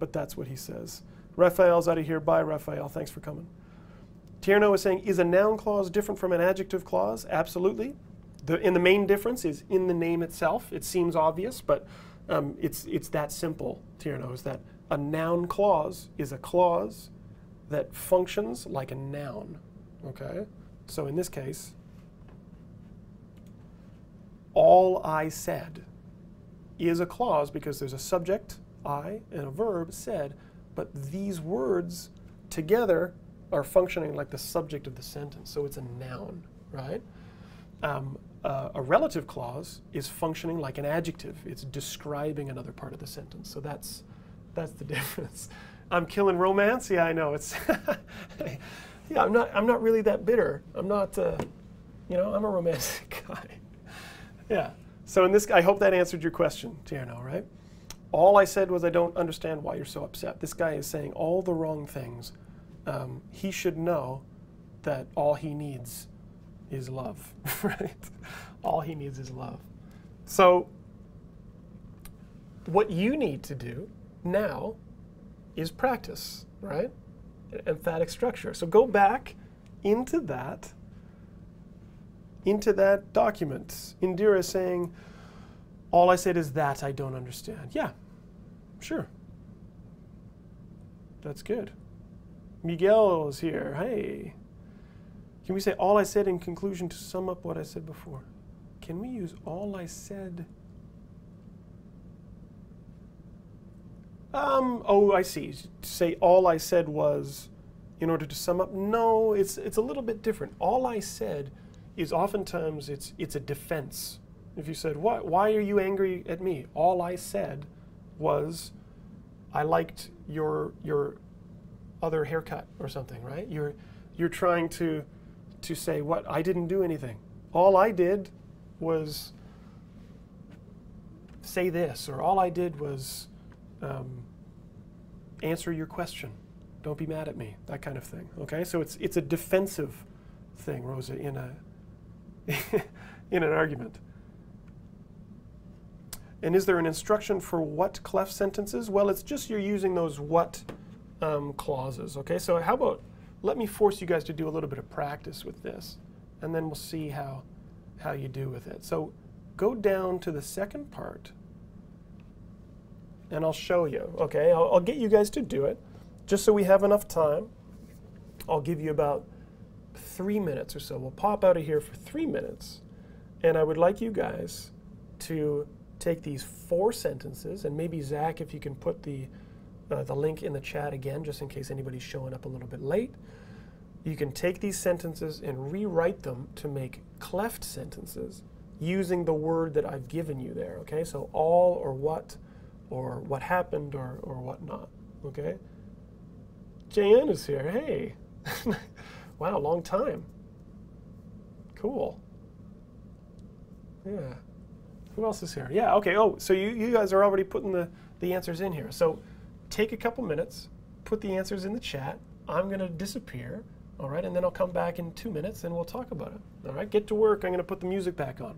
But that's what he says. Raphael's out of here. Bye, Raphael. Thanks for coming. Tierno is saying, is a noun clause different from an adjective clause? Absolutely. The, and the main difference is in the name itself. It seems obvious, but um, it's, it's that simple, Tierno, is that a noun clause is a clause that functions like a noun. Okay? So in this case, all I said is a clause because there's a subject, I, and a verb, said, but these words together are functioning like the subject of the sentence, so it's a noun, right? Um, uh, a relative clause is functioning like an adjective. It's describing another part of the sentence, so that's, that's the difference. I'm killing romance? Yeah, I know. It's yeah, I'm not, I'm not really that bitter. I'm not, uh, you know, I'm a romantic guy. Yeah. So in this, I hope that answered your question, Tierno, right? All I said was I don't understand why you're so upset. This guy is saying all the wrong things. Um, he should know that all he needs is love, right? All he needs is love. So what you need to do now is practice, right? Emphatic structure. So go back into that, into that document. Indira is saying, all I said is that I don't understand. Yeah, sure. That's good. Miguel is here. Hey. Can we say all I said in conclusion to sum up what I said before? Can we use all I said? Um, oh, I see. To say all I said was in order to sum up? No, it's, it's a little bit different. All I said is oftentimes it's, it's a defense. If you said, why, why are you angry at me? All I said was, I liked your, your other haircut or something, right? You're, you're trying to, to say, what? I didn't do anything. All I did was say this, or all I did was um, answer your question. Don't be mad at me, that kind of thing, okay? So it's, it's a defensive thing, Rosa, in, a in an argument. And is there an instruction for what cleft sentences? Well, it's just you're using those what um, clauses, okay? So how about, let me force you guys to do a little bit of practice with this, and then we'll see how, how you do with it. So go down to the second part, and I'll show you, okay? I'll, I'll get you guys to do it. just so we have enough time, I'll give you about three minutes or so. We'll pop out of here for three minutes. And I would like you guys to take these four sentences, and maybe Zach, if you can put the, uh, the link in the chat again, just in case anybody's showing up a little bit late. You can take these sentences and rewrite them to make cleft sentences using the word that I've given you there, okay? So all or what, or what happened, or, or whatnot, okay? J N is here, hey. Wow, long time. Cool. Yeah. Who else is here? Yeah, okay, oh, so you, you guys are already putting the, the answers in here. So take a couple minutes, put the answers in the chat. I'm going to disappear, all right, and then I'll come back in two minutes and we'll talk about it. All right, get to work. I'm going to put the music back on.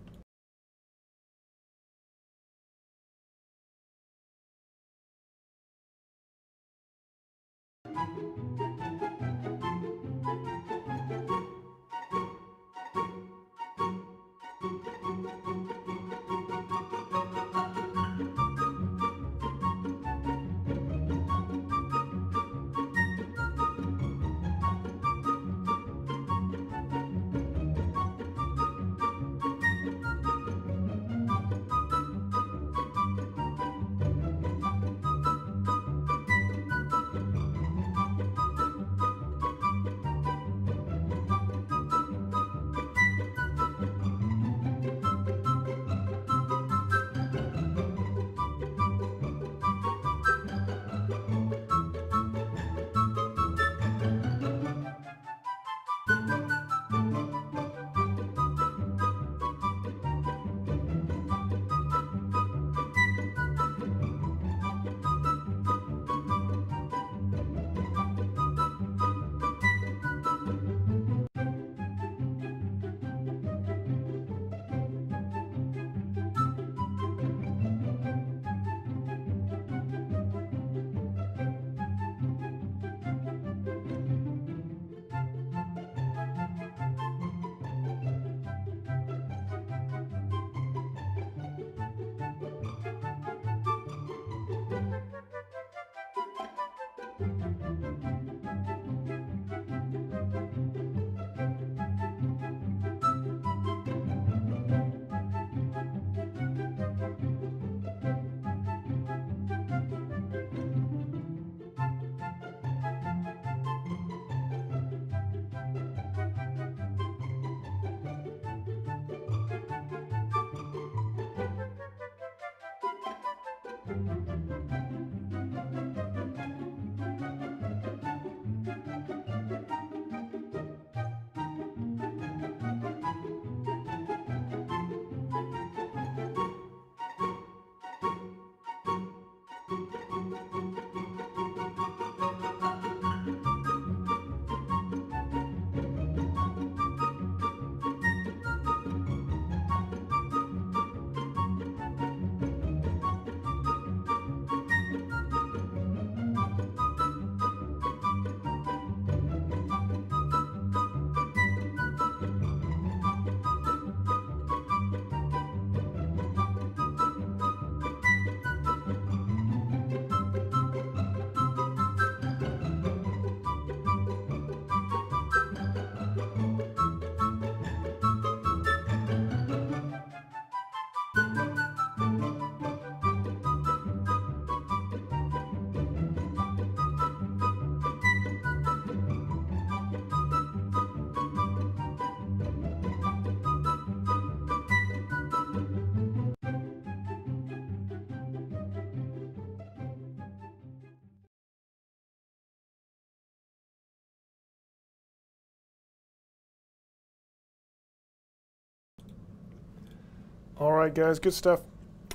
All right, guys, good stuff.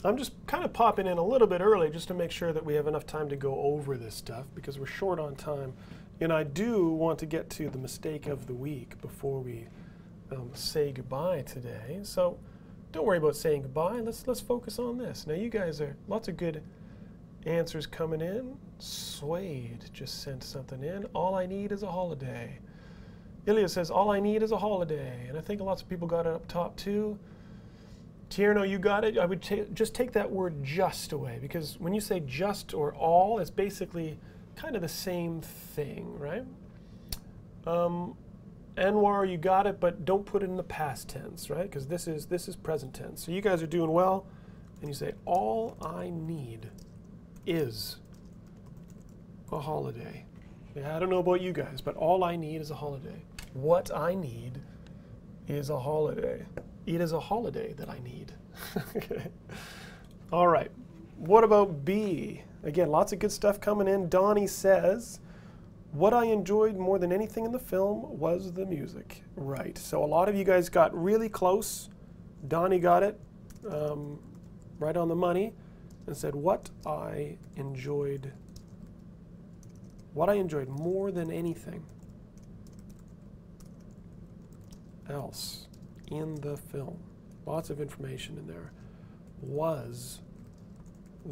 I'm just kind of popping in a little bit early just to make sure that we have enough time to go over this stuff because we're short on time. And I do want to get to the mistake of the week before we um, say goodbye today. So don't worry about saying goodbye. Let's, let's focus on this. Now, you guys are lots of good answers coming in. Suede just sent something in. All I need is a holiday. Ilya says, all I need is a holiday. And I think lots of people got it up top, too. Tierno, you got it. I would just take that word just away because when you say just or all, it's basically kind of the same thing, right? Um, Anwar, you got it, but don't put it in the past tense, right? Because this is, this is present tense. So you guys are doing well. And you say, all I need is a holiday. Now, I don't know about you guys, but all I need is a holiday. What I need is a holiday. It is a holiday that I need. Okay. All right. What about B? Again, lots of good stuff coming in. Donnie says, what I enjoyed more than anything in the film was the music. Right. So a lot of you guys got really close. Donnie got it um, right on the money and said, what I enjoyed, what I enjoyed more than anything else in the film. Lots of information in there. Was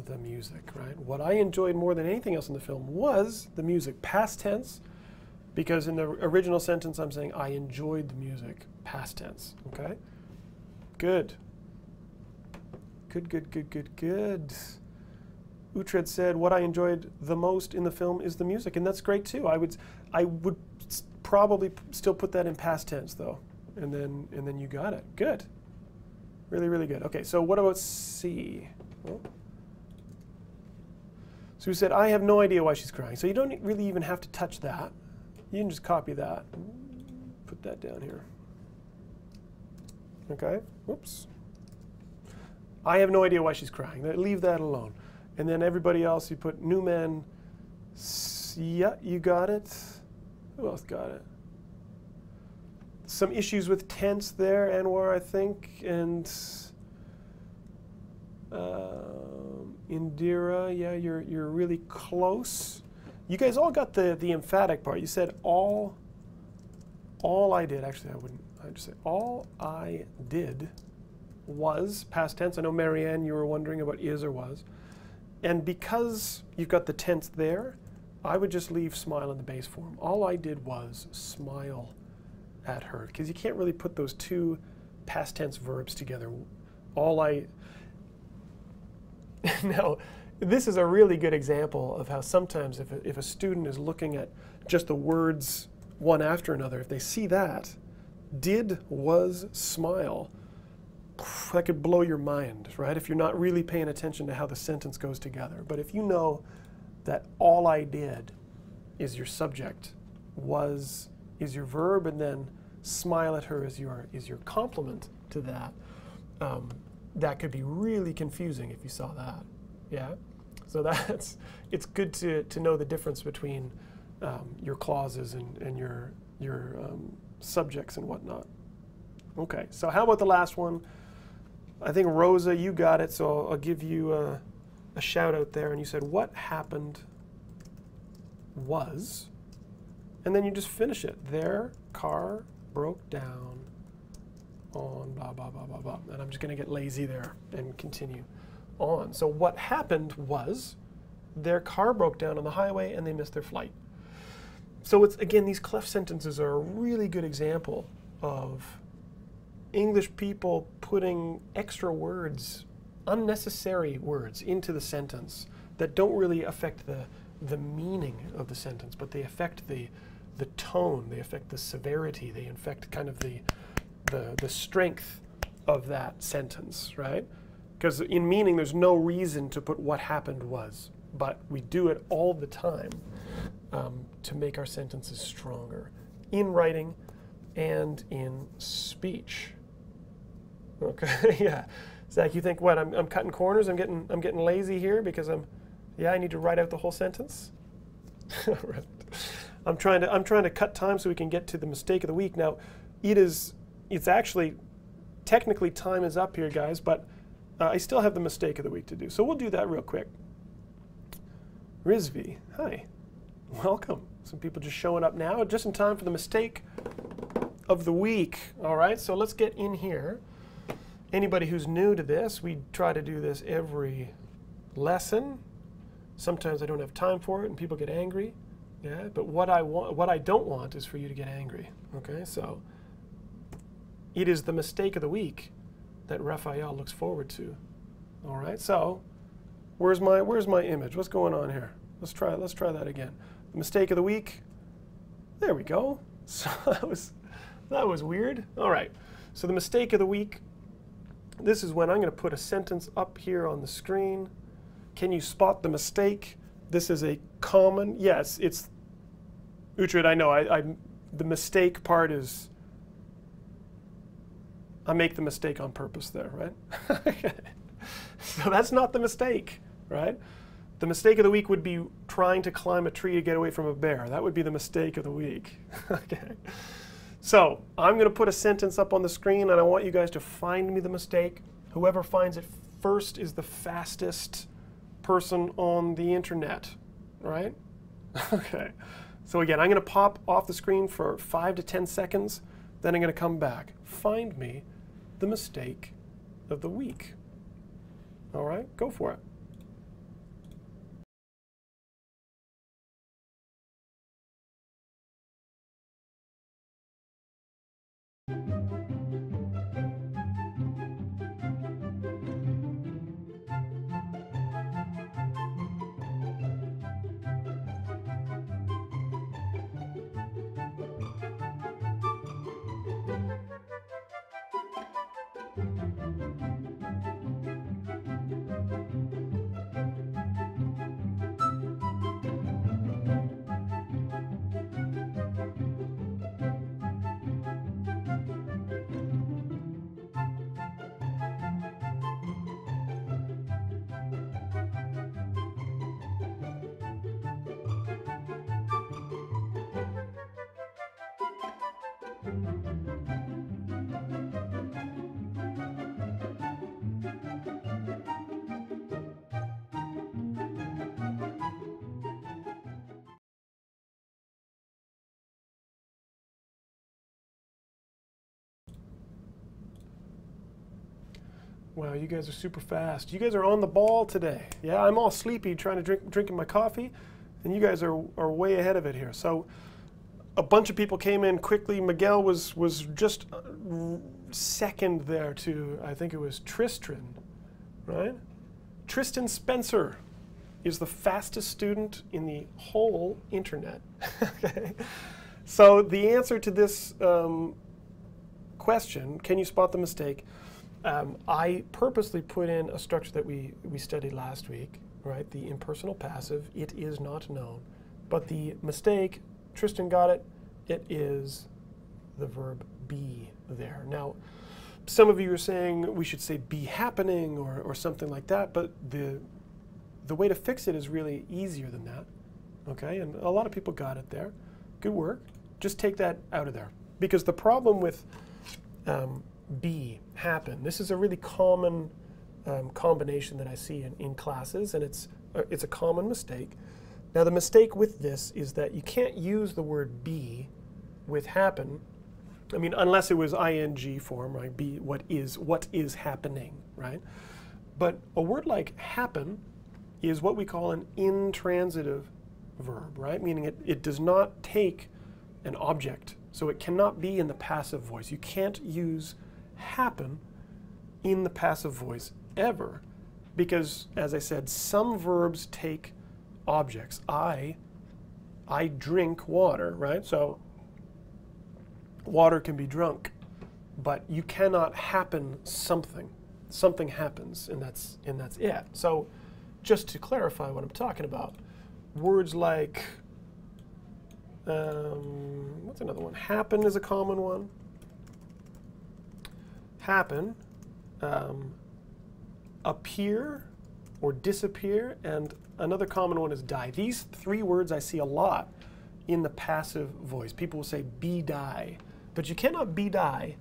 the music, right? What I enjoyed more than anything else in the film was the music. Past tense, because in the original sentence I'm saying I enjoyed the music. Past tense, okay? Good. Good, good, good, good, good. Uhtred said, what I enjoyed the most in the film is the music, and that's great too. I would, I would probably still put that in past tense though, and then, and then you got it. Good. Really, really good. Okay, so what about C? Oh. So he said, I have no idea why she's crying. So you don't really even have to touch that. You can just copy that. Put that down here. Okay, whoops. I have no idea why she's crying. Leave that alone. And then everybody else, you put Newman. Yeah, you got it. Who else got it? Some issues with tense there, Anwar, I think, and um, Indira. Yeah, you're you're really close. You guys all got the the emphatic part. You said all. All I did, actually, I wouldn't. I just say all I did was past tense. I know Marianne, you were wondering about is or was, and because you've got the tense there, I would just leave smile in the base form. All I did was smile at her, because you can't really put those two past tense verbs together. All I... Now, this is a really good example of how sometimes if a, if a student is looking at just the words one after another, if they see that, did, was, smile, that could blow your mind, right? If you're not really paying attention to how the sentence goes together. But if you know that all I did is your subject, was is your verb, and then smile at her is your is your complement to that. Um, that could be really confusing if you saw that. Yeah, so that's it's good to to know the difference between um, your clauses and and your your um, subjects and whatnot. Okay, so how about the last one? I think Rosa, you got it, so I'll, I'll give you a, a shout out there. And you said what happened was. And then you just finish it. Their car broke down on blah, blah, blah, blah, blah. And I'm just going to get lazy there and continue on. So what happened was their car broke down on the highway and they missed their flight. So it's, again, these cleft sentences are a really good example of English people putting extra words, unnecessary words, into the sentence that don't really affect the, the meaning of the sentence, but they affect the the tone, they affect the severity, they affect kind of the, the, the strength of that sentence, right? Because in meaning, there's no reason to put what happened was, but we do it all the time um, to make our sentences stronger in writing and in speech. Okay, yeah. Zach, you think what? I'm, I'm cutting corners. I'm getting I'm getting lazy here because I'm, yeah. I need to write out the whole sentence. Right. I'm trying to I'm trying to cut time so we can get to the mistake of the week. Now, it is it's actually technically time is up here, guys, but uh, I still have the mistake of the week to do. So we'll do that real quick. Rizvi, hi, welcome. Some people just showing up now, just in time for the mistake of the week. All right, so let's get in here. Anybody who's new to this, we try to do this every lesson. Sometimes I don't have time for it, and people get angry. Yeah, but what I want, what I don't want, is for you to get angry. Okay, so it is the mistake of the week that Raphael looks forward to. All right, so where's my where's my image? What's going on here? Let's try let's try that again. The mistake of the week. There we go. So that was that was weird. All right. So the mistake of the week. This is when I'm going to put a sentence up here on the screen. Can you spot the mistake? This is a common. Yes, it's Uhtred. I know. I, I the mistake part is. I make the mistake on purpose there, right? Okay. So that's not the mistake, right? The mistake of the week would be trying to climb a tree to get away from a bear. That would be the mistake of the week. Okay. So I'm going to put a sentence up on the screen, and I want you guys to find me the mistake. Whoever finds it first is the fastest person on the internet, right? Okay. So again, I'm going to pop off the screen for five to ten seconds. Then I'm going to come back. Find me the mistake of the week. All right, go for it. Wow, you guys are super fast. You guys are on the ball today. Yeah, I'm all sleepy trying to drink drinking my coffee, and you guys are, are way ahead of it here. So a bunch of people came in quickly. Miguel was was just second there to, I think it was Tristan, right? Tristan Spencer is the fastest student in the whole internet. Okay. So the answer to this um, question, can you spot the mistake? Um, I purposely put in a structure that we, we studied last week, right? The impersonal passive, it is not known. But the mistake, Tristan got it, it is the verb be there. Now, some of you are saying we should say be happening or, or something like that, but the, the way to fix it is really easier than that, okay? And a lot of people got it there. Good work. Just take that out of there. Because the problem with um, be, happen. This is a really common um, combination that I see in, in classes, and it's uh, it's a common mistake. Now the mistake with this is that you can't use the word be with happen. I mean, unless it was ing form, right? Be what is what is happening, right? But a word like happen is what we call an intransitive verb, right? Meaning it, it does not take an object, so it cannot be in the passive voice. You can't use happen in the passive voice ever, because as I said, some verbs take objects. I, I drink water, right? So water can be drunk, but you cannot happen something. Something happens, and that's and that's it. So just to clarify what I'm talking about, words like um, what's another one? Happen is a common one. Happen, um, appear or disappear, and another common one is die. These three words I see a lot in the passive voice. People will say be die, but you cannot be die.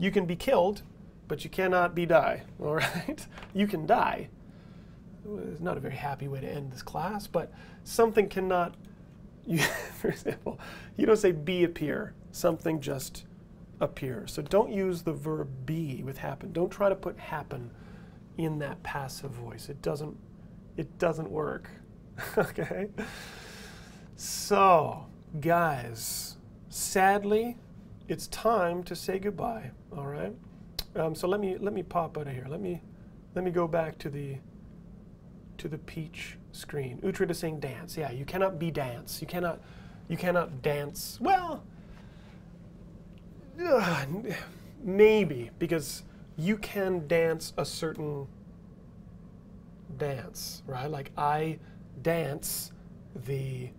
You can be killed, but you cannot be die, all right? You can die. It's not a very happy way to end this class, but something cannot, you, for example, you don't say be appear, something just appear. So don't use the verb be with happen. Don't try to put happen in that passive voice. It doesn't it doesn't work. Okay? So, guys, sadly, it's time to say goodbye, all right? Um, so let me let me pop out of here. Let me let me go back to the to the peach screen. Uhtred is saying dance. Yeah, you cannot be dance. You cannot, you cannot dance. Well, uh, maybe, because you can dance a certain dance, right? Like I dance the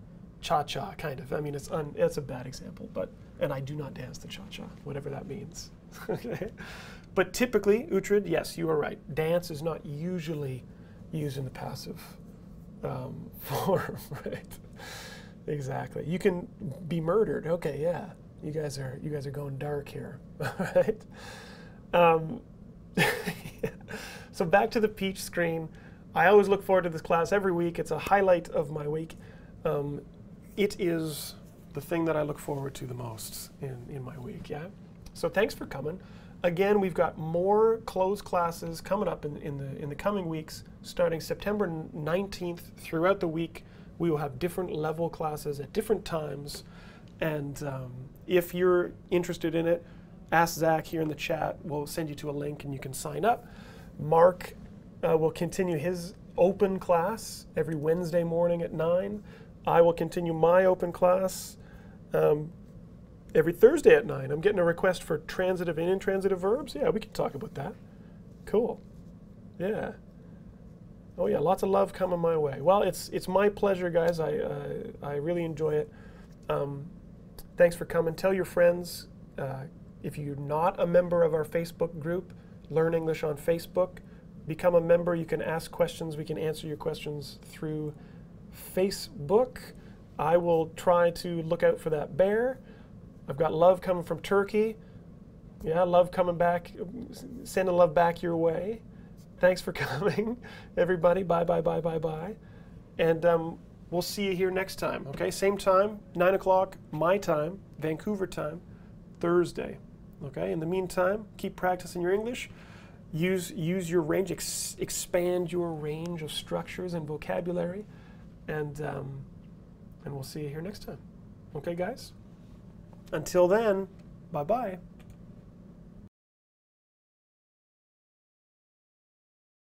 cha-cha, kind of. I mean, it's un, it's a bad example, but, and I do not dance the cha-cha, whatever that means. Okay. But typically, Uhtred, yes, you are right. Dance is not usually used in the passive um, form, right? Exactly. You can be murdered. Okay, yeah. You guys are you guys are going dark here, right? Um, yeah. So back to the peach screen. I always look forward to this class every week. It's a highlight of my week. Um, it is the thing that I look forward to the most in, in my week, yeah? So thanks for coming. Again, we've got more closed classes coming up in, in, the, in the coming weeks. Starting September nineteenth, throughout the week, we will have different level classes at different times. And um, if you're interested in it, ask Zach here in the chat. We'll send you to a link and you can sign up. Mark uh, will continue his open class every Wednesday morning at nine. I will continue my open class um, every Thursday at nine. I'm getting a request for transitive and intransitive verbs. Yeah, we can talk about that. Cool. Yeah. Oh yeah, lots of love coming my way. Well, it's it's my pleasure, guys. I uh, I really enjoy it. Um, thanks for coming. Tell your friends. Uh, if you're not a member of our Facebook group, Learn English on Facebook, become a member. You can ask questions. We can answer your questions through Facebook. I will try to look out for that bear. I've got love coming from Turkey. Yeah, love coming back. Sending love back your way. Thanks for coming, everybody. Bye, bye, bye, bye, bye. And um, we'll see you here next time, okay? Same time, nine o'clock, my time, Vancouver time, Thursday, okay? In the meantime, keep practicing your English. Use, use your range, ex expand your range of structures and vocabulary. And, um, and we'll see you here next time. Okay, guys? Until then, bye-bye.